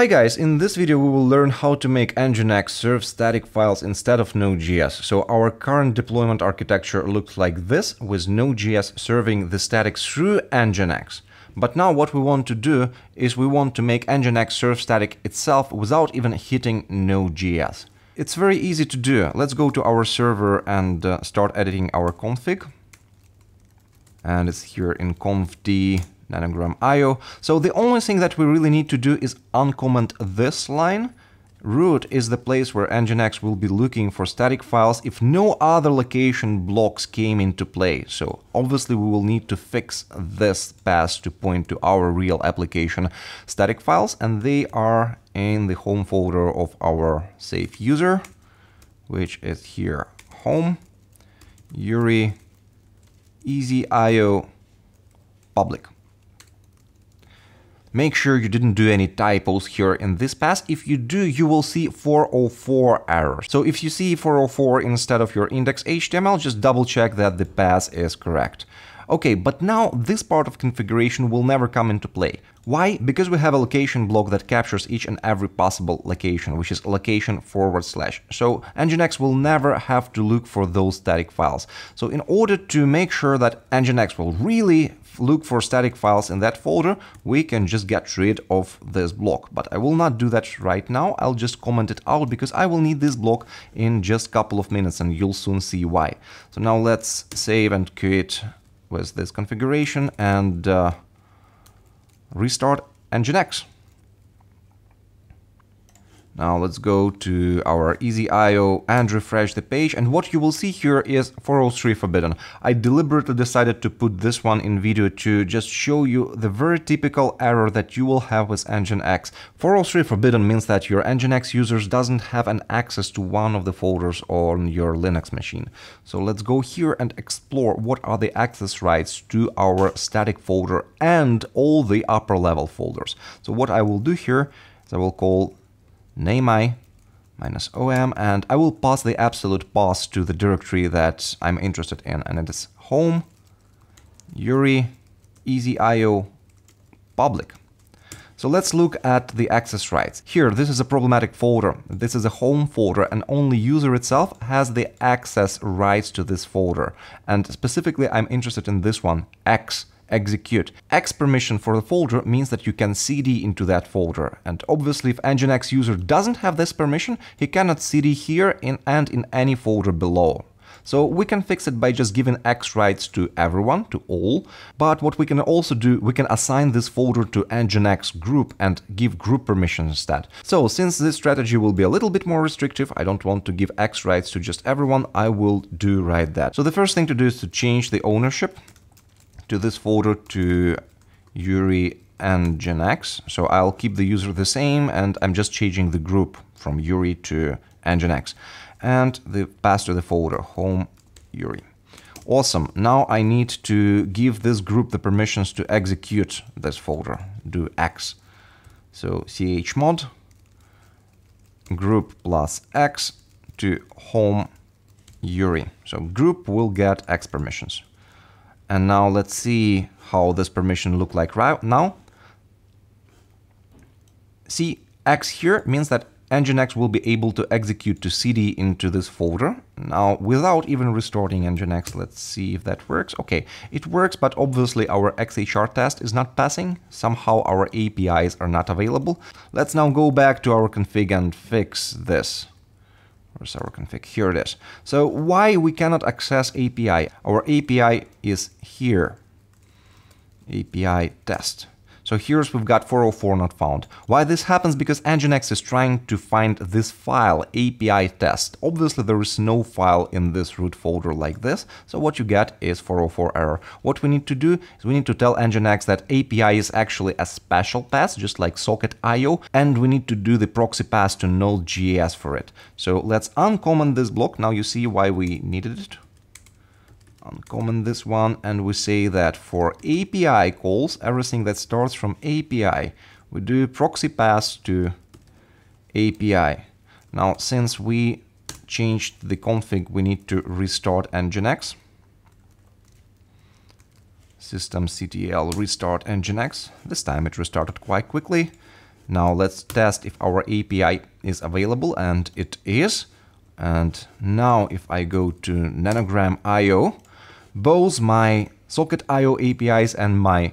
Hi guys, in this video we will learn how to make Nginx serve static files instead of Node.js. So our current deployment architecture looks like this, with Node.js serving the static through Nginx. But now what we want to do is we want to make Nginx serve static itself without even hitting Node.js. It's very easy to do. Let's go to our server and start editing our config. And it's here in conf.d. nanogram.io. So the only thing that we really need to do is uncomment this line. Root is the place where Nginx will be looking for static files if no other location blocks came into play. So obviously we will need to fix this path to point to our real application static files, and they are in the home folder of our safe user, which is here, home, Yuri, EasyIO, public. Make sure you didn't do any typos here in this pass. If you do, you will see 404 error. So if you see 404 instead of your index.html, just double check that the pass is correct. Okay, but now this part of configuration will never come into play. Why? Because we have a location block that captures each and every possible location, which is location /. So Nginx will never have to look for those static files. So in order to make sure that Nginx will really look for static files in that folder, we can just get rid of this block. But I will not do that right now. I'll just comment it out because I will need this block in just a couple of minutes and you'll soon see why. So now let's save and quit with this configuration and restart Nginx. Now let's go to our EasyIO and refresh the page, and what you will see here is 403 forbidden. I deliberately decided to put this one in video to just show you the very typical error that you will have with Nginx. 403 forbidden means that your Nginx users doesn't have an access to one of the folders on your Linux machine. So let's go here and explore what are the access rights to our static folder and all the upper level folders. So what I will do here is I will call namei -om, and I will pass the absolute path to the directory that I'm interested in, and it is home, Yuri, EasyIO, public. So let's look at the access rights. Here, this is a problematic folder. This is a home folder, and only user itself has the access rights to this folder. And specifically, I'm interested in this one, X. Execute. X permission for the folder means that you can cd into that folder. And obviously, if Nginx user doesn't have this permission, he cannot cd here and in any folder below. So we can fix it by just giving X rights to everyone, to all. But what we can also do, we can assign this folder to Nginx group and give group permission instead. So since this strategy will be a little bit more restrictive, I don't want to give X rights to just everyone, I will do right that. So the first thing to do is to change the ownership to this folder to Yuri and Nginx. So I'll keep the user the same, and I'm just changing the group from Yuri to Nginx. And the path to the folder, home Yuri. Awesome. Now I need to give this group the permissions to execute this folder, do X. So chmod group +X to home Yuri. So group will get X permissions. And now let's see how this permission looks like right now. See, X here means that Nginx will be able to execute to cd into this folder. Now, without even restarting Nginx, let's see if that works. Okay, it works, but obviously our XHR test is not passing. Somehow our APIs are not available. Let's now go back to our config and fix this. Where's our config? Here it is. So why we cannot access API? Our API is here, API test. So here's we've got 404 not found. Why this happens? Because Nginx is trying to find this file, API test. Obviously there is no file in this root folder like this. So what you get is 404 error. What we need to do is we need to tell Nginx that API is actually a special path, just like socket.io, and we need to do the proxy path to Node.js for it. So let's uncomment this block. Now you see why we needed it. Uncomment this one, and we say that for API calls, everything that starts from API, we do proxy pass to API. Now, since we changed the config, we need to restart Nginx. Systemctl restart Nginx. This time it restarted quite quickly. Now let's test if our API is available, and it is. And now if I go to nanogram.io, both my socket.io APIs and my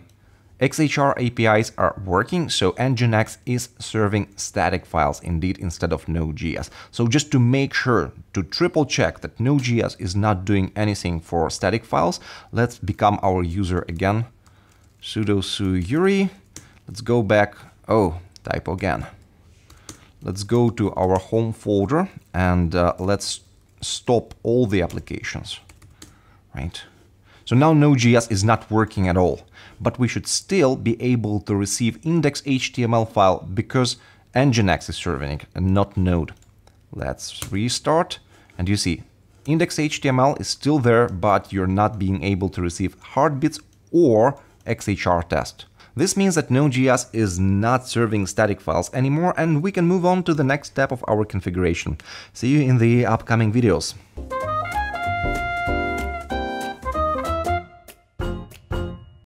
XHR APIs are working, so Nginx is serving static files indeed instead of Node.js. So just to make sure, to triple check that Node.js is not doing anything for static files, let's become our user again. Sudo Yuri. Let's go back. Oh, typo again. Let's go to our home folder and let's stop all the applications, right? So now Node.js is not working at all, but we should still be able to receive index.html file because Nginx is serving it and not Node. Let's restart, and you see index.html is still there, but you're not being able to receive heartbeats or XHR test. This means that Node.js is not serving static files anymore, and we can move on to the next step of our configuration. See you in the upcoming videos.